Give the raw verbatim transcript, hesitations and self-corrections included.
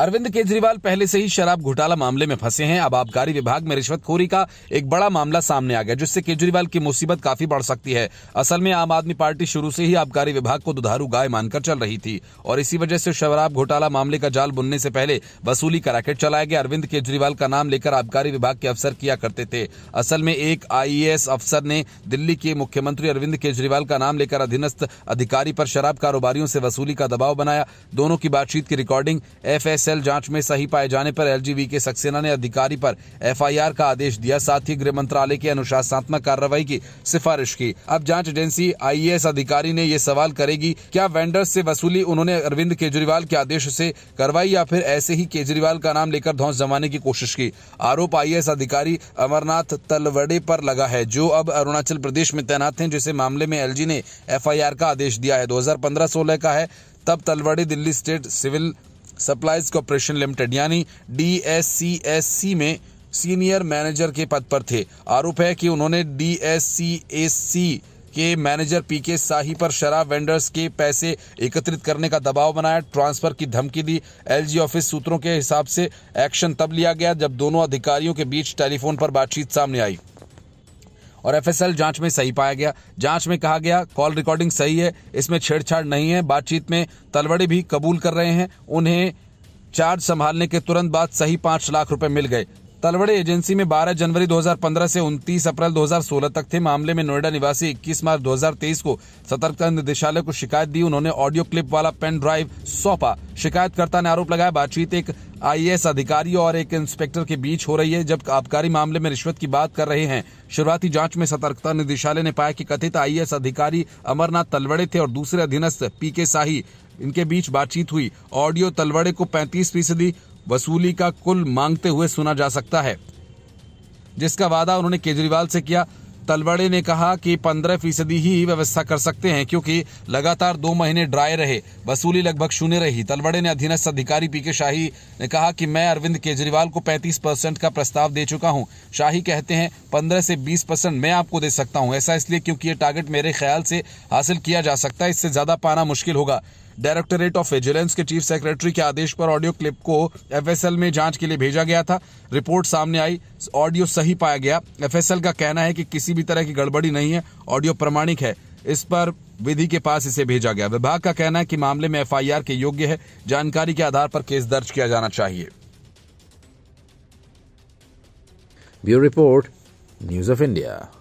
अरविंद केजरीवाल पहले से ही शराब घोटाला मामले में फंसे हैं। अब आबकारी विभाग में रिश्वतखोरी का एक बड़ा मामला सामने आ गया, जिससे केजरीवाल की मुसीबत काफी बढ़ सकती है। असल में आम आदमी पार्टी शुरू से ही आबकारी विभाग को दुधारू गाय मानकर चल रही थी और इसी वजह से शराब घोटाला मामले का जाल बुनने से पहले वसूली का रैकेट चलाया गया। अरविंद केजरीवाल का नाम लेकर आबकारी विभाग के अफसर किया करते थे। असल में एक आई ए एस अफसर ने दिल्ली के मुख्यमंत्री अरविंद केजरीवाल का नाम लेकर अधीनस्थ अधिकारी पर शराब कारोबारियों से वसूली का दबाव बनाया। दोनों की बातचीत की रिकॉर्डिंग एफ एस एल जांच में सही पाए जाने पर एल जी वीके सक्सेना ने अधिकारी पर एफ आई आर का आदेश दिया, साथ ही गृह मंत्रालय के अनुशासनात्मक कार्रवाई की सिफारिश की। अब जांच एजेंसी आई ए एस अधिकारी ने ये सवाल करेगी, क्या वेंडर्स से वसूली उन्होंने अरविंद केजरीवाल के आदेश से करवाई या फिर ऐसे ही केजरीवाल का नाम लेकर धौंस जमाने की कोशिश की। आरोप आई ए एस अधिकारी अमरनाथ तलवड़े पर लगा है, जो अब अरुणाचल प्रदेश में तैनात हैं, जिसे मामले में एल जी ने एफ आई आर का आदेश दिया है। दो हज़ार पंद्रह सोलह का है, तब Talwade Delhi state civil supplies corporation limited यानी D S C S C में सीनियर मैनेजर के पद पर थे। आरोप है कि उन्होंने D S C S C के मैनेजर पीके साही पर शराब वेंडर्स के पैसे एकत्रित करने का दबाव बनाया, ट्रांसफर की धमकी दी। एल जी ऑफिस सूत्रों के हिसाब से एक्शन तब लिया गया जब दोनों अधिकारियों के बीच टेलीफोन पर बातचीत सामने आई और एफ एस एल जांच में सही पाया गया। जांच में कहा गया कॉल रिकॉर्डिंग सही है, इसमें छेड़छाड़ नहीं है। बातचीत में तलवड़े भी कबूल कर रहे हैं, उन्हें चार्ज संभालने के तुरंत बाद सही पांच लाख रुपए मिल गए। तलवड़े एजेंसी में बारह जनवरी दो हज़ार पंद्रह से उनतीस अप्रैल दो हज़ार सोलह तक थे। मामले में नोएडा निवासी इक्कीस मार्च दो हज़ार तेईस को सतर्कता निदेशालय को शिकायत दी। उन्होंने ऑडियो क्लिप वाला पेन ड्राइव सौंपा। शिकायतकर्ता ने आरोप लगाया बातचीत एक आई ए एस अधिकारी और एक इंस्पेक्टर के बीच हो रही है, जब आबकारी मामले में रिश्वत की बात कर रहे हैं। शुरुआती जांच में सतर्कता निदेशालय ने पाया कि कथित आई ए एस अधिकारी अमरनाथ तलवड़े थे और दूसरे अधीनस्थ पीके साही, इनके बीच बातचीत हुई। ऑडियो तलवड़े को पैंतीस फीसदी वसूली का कुल मांगते हुए सुना जा सकता है, जिसका वादा उन्होंने केजरीवाल से किया। तलवड़े ने कहा कि पंद्रह फीसदी ही व्यवस्था कर सकते हैं, क्योंकि लगातार दो महीने ड्राई रहे, वसूली लगभग शून्य रही। तलवड़े ने अधीनस्थ अधिकारी पीके शाही ने कहा कि मैं अरविंद केजरीवाल को पैंतीस परसेंट का प्रस्ताव दे चुका हूं। शाही कहते हैं पंद्रह से बीस परसेंट मैं आपको दे सकता हूं। ऐसा इसलिए क्योंकि ये टारगेट मेरे ख्याल से हासिल किया जा सकता है, इससे ज्यादा पाना मुश्किल होगा। डायरेक्टरेट ऑफ विजिलेंस के चीफ सेक्रेटरी के आदेश पर ऑडियो क्लिप को एफ एस एल में जांच के लिए भेजा गया था। रिपोर्ट सामने आई, ऑडियो सही पाया गया। एफ एस एल का कहना है कि किसी भी तरह की गड़बड़ी नहीं है, ऑडियो प्रमाणिक है। इस पर विधि के पास इसे भेजा गया। विभाग का कहना है कि मामले में एफ आई आर के योग्य है, जानकारी के आधार पर केस दर्ज किया जाना चाहिए। Bureau report, news of India.